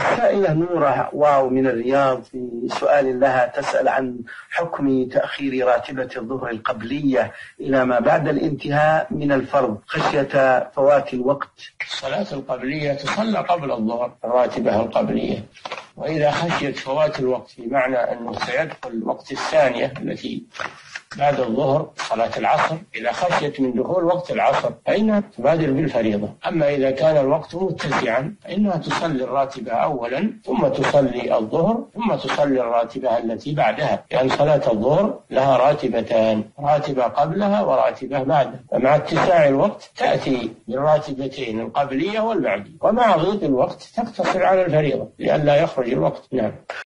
السائلة نورة واو من الرياض في سؤال لها تسأل عن حكم تأخير راتبة الظهر القبلية إلى ما بعد الانتهاء من الفرض خشية فوات الوقت. الصلاة القبلية تصلى قبل الظهر الراتبة القبلية، وإذا خشيت فوات الوقت بمعنى أنه سيدخل وقت الثانية التي بعد الظهر صلاة العصر، إذا خشيت من دخول وقت العصر فإنها تبادر بالفريضة. أما إذا كان الوقت متسعا فإنها تصلي الراتبة أولا ثم تصلي الظهر ثم تصلي الراتبة التي بعدها، لأن يعني صلاة الظهر لها راتبتان، راتبة قبلها وراتبة بعدها، فمع اتساع الوقت تأتي بالراتبتين القبلية والبعدية، ومع ضيق الوقت تقتصر على الفريضة لئلا يخرج الوقت. نعم.